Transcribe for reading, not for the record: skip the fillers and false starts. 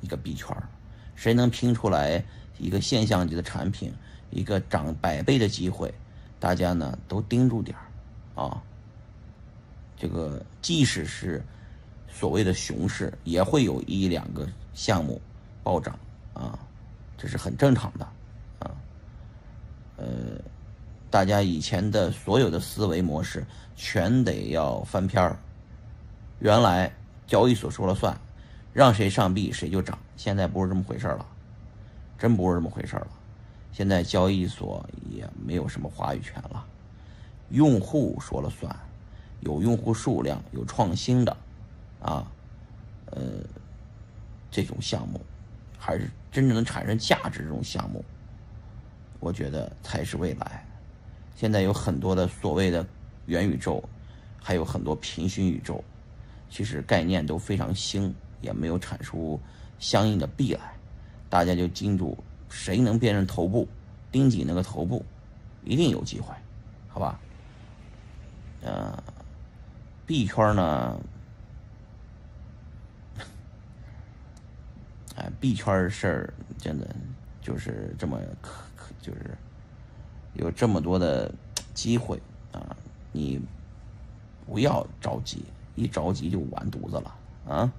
一个币圈，谁能拼出来一个现象级的产品，一个涨100倍的机会，大家呢都盯住点啊。这个即使是所谓的熊市，也会有1-2个项目暴涨啊，这是很正常的啊。大家以前的所有的思维模式全得要翻篇儿。原来交易所说了算，让谁上币谁就涨，现在不是这么回事了，真不是这么回事了。现在交易所也没有什么话语权了，用户说了算，有用户数量，有创新的啊，这种项目还是真正能产生价值，这种项目我觉得才是未来。现在有很多的所谓的元宇宙，还有很多平行宇宙，其实概念都非常新，也没有产出相应的币来，大家就盯住谁能变成头部，盯紧那个头部，一定有机会，好吧？币圈呢，币圈事儿真的就是这么就是有这么多的机会啊，你不要着急，一着急就完犊子了啊！